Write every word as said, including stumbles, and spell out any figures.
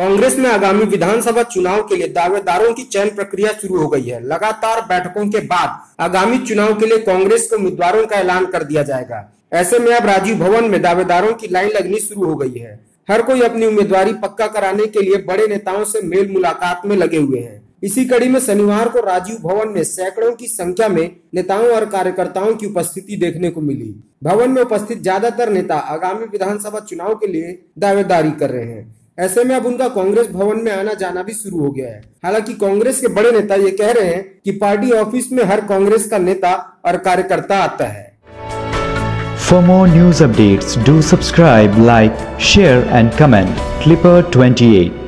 कांग्रेस में आगामी विधानसभा चुनाव के लिए दावेदारों की चयन प्रक्रिया शुरू हो गई है। लगातार बैठकों के बाद आगामी चुनाव के लिए कांग्रेस के उम्मीदवारों का ऐलान कर दिया जाएगा। ऐसे में अब राजीव भवन में दावेदारों की लाइन लगनी शुरू हो गई है। हर कोई अपनी उम्मीदवारी पक्का कराने के लिए बड़े नेताओं से मेल मुलाकात में लगे हुए हैं। इसी कड़ी में शनिवार को राजीव भवन में सैकड़ों की संख्या में नेताओं और कार्यकर्ताओं की उपस्थिति देखने को मिली। भवन में उपस्थित ज्यादातर नेता आगामी विधानसभा चुनाव के लिए दावेदारी कर रहे हैं। ऐसे में अब उनका कांग्रेस भवन में आना जाना भी शुरू हो गया है। हालांकि कांग्रेस के बड़े नेता ये कह रहे हैं कि पार्टी ऑफिस में हर कांग्रेस का नेता और कार्यकर्ता आता है। For more news updates, do subscribe, like, share and comment. Clipper twenty-eight